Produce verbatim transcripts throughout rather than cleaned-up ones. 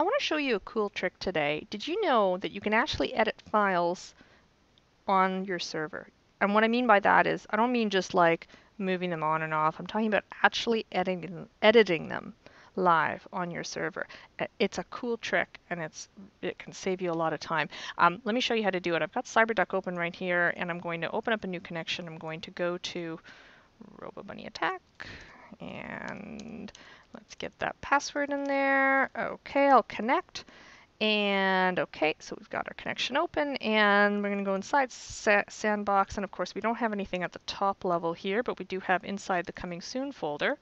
I want to show you a cool trick today. Did you know that you can actually edit files on your server? And what I mean by that is, I don't mean just like moving them on and off. I'm talking about actually editing, editing them live on your server. It's a cool trick, and it's it can save you a lot of time. Um, let me show you how to do it. I've got Cyberduck open right here, and I'm going to open up a new connection. I'm going to go to Robobunny Attack, and let's get that password in there. Okay, I'll connect. And okay, so we've got our connection open, and we're going to go inside sa Sandbox. And of course, we don't have anything at the top level here, but we do have inside the Coming Soon folder.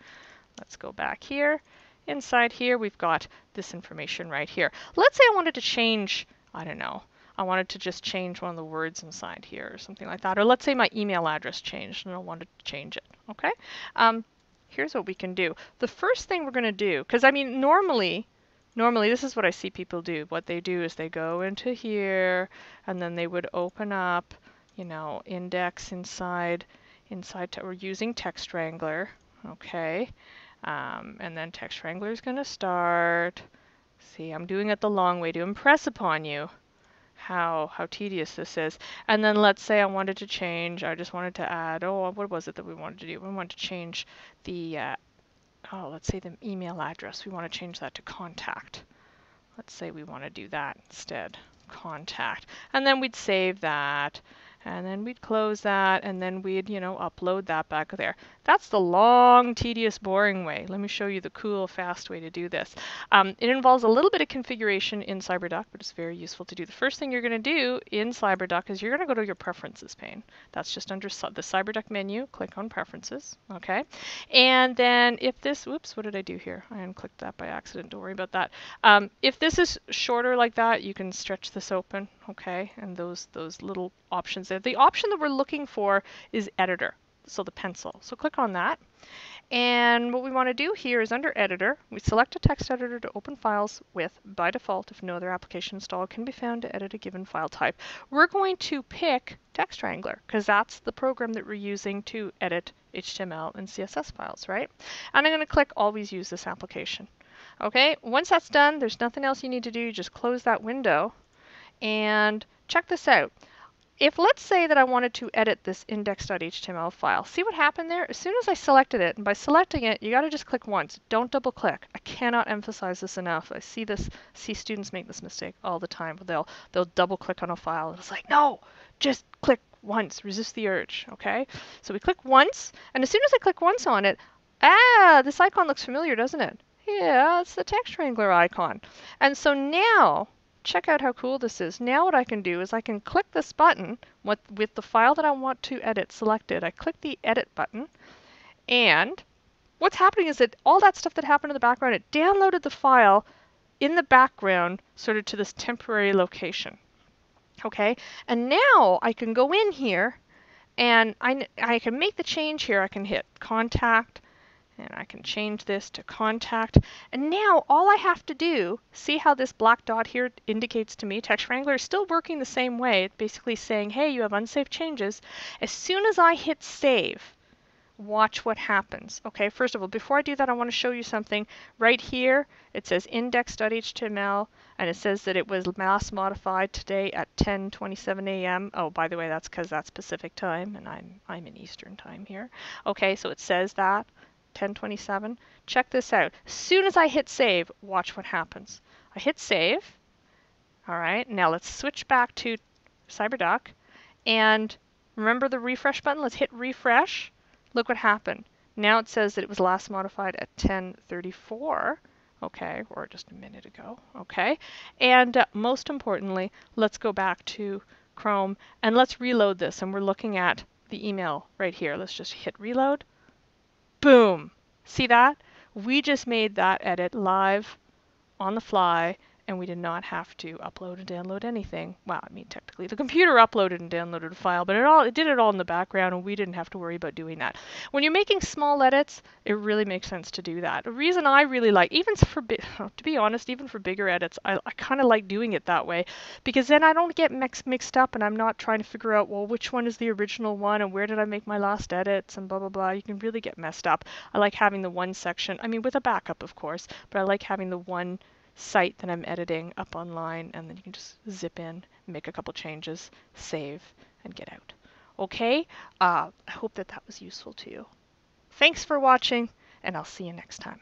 Let's go back here. Inside here, we've got this information right here. Let's say I wanted to change, I don't know, I wanted to just change one of the words inside here or something like that. Or let's say my email address changed and I wanted to change it. Okay, um, here's what we can do. The first thing we're going to do, because I mean, normally, Normally, this is what I see people do. What they do is they go into here, and then they would open up, you know, index inside, inside. We're using TextWrangler, okay? Um, and then TextWrangler is going to start. See, I'm doing it the long way to impress upon you how how tedious this is. And then let's say I wanted to change. I just wanted to add. Oh, what was it that we wanted to do? We wanted to change the. Uh, Oh, let's say the email address. We want to change that to contact. Let's say we want to do that instead, contact. And then we'd save that, and then we'd close that, and then we'd, you know, upload that back there. That's the long, tedious, boring way. Let me show you the cool, fast way to do this. Um, it involves a little bit of configuration in Cyberduck, but it's very useful to do. The first thing you're going to do in Cyberduck is you're going to go to your Preferences pane. That's just under the Cyberduck menu. Click on Preferences, okay? And then if this, whoops, what did I do here? I unclicked that by accident. Don't worry about that. Um, if this is shorter like that, you can stretch this open, okay? And those those little options there. The option that we're looking for is Editor. So the pencil. So click on that. And what we want to do here is under Editor, we select a text editor to open files with, by default, if no other application installed can be found to edit a given file type. We're going to pick TextWrangler because that's the program that we're using to edit H T M L and C S S files, right? And I'm going to click Always Use This Application. Okay, once that's done, there's nothing else you need to do. You just close that window and check this out. If let's say that I wanted to edit this index dot H T M L file, see what happened there? As soon as I selected it, and by selecting it, you got to just click once. Don't double click. I cannot emphasize this enough. I see this, see students make this mistake all the time. They'll they'll double click on a file. It's like, no, just click once. Resist the urge. Okay. So we click once, and as soon as I click once on it, ah, this icon looks familiar, doesn't it? Yeah, it's the TextWrangler icon. And so now, check out how cool this is. Now what I can do is I can click this button with, with the file that I want to edit selected. I click the edit button, and what's happening is that all that stuff that happened in the background, it downloaded the file in the background sort of to this temporary location. Okay, and now I can go in here and I, I can make the change here. I can hit contact, and I can change this to contact. And now all I have to do, see how this black dot here indicates to me, TextWrangler is still working the same way. It's basically saying, hey, you have unsafe changes. As soon as I hit save, watch what happens. Okay, first of all, before I do that, I want to show you something. Right here, it says index dot H T M L, and it says that it was mass modified today at ten twenty-seven A M Oh, by the way, that's because that's Pacific time, and I'm, I'm in Eastern time here. Okay, so it says that. ten twenty-seven. Check this out. As soon as I hit save, watch what happens. I hit save. All right, now let's switch back to Cyberduck. And remember the refresh button? Let's hit refresh. Look what happened. Now it says that it was last modified at ten thirty-four. Okay, or just a minute ago. Okay, and uh, most importantly, let's go back to Chrome and let's reload this. And we're looking at the email right here. Let's just hit reload. Boom! See that? We just made that edit live on the fly, and we did not have to upload and download anything. Well, I mean, technically the computer uploaded and downloaded a file, but it all it did it all in the background, and we didn't have to worry about doing that. When you're making small edits, it really makes sense to do that. The reason I really like, even for bi to be honest, even for bigger edits, I, I kind of like doing it that way, because then I don't get mix, mixed up, and I'm not trying to figure out, well, which one is the original one, and where did I make my last edits, and blah, blah, blah. You can really get messed up. I like having the one section, I mean, with a backup, of course, but I like having the one site that I'm editing up online, and then you can just zip in, make a couple changes, save, and get out. Okay? Uh, I hope that that was useful to you. Thanks for watching, and I'll see you next time.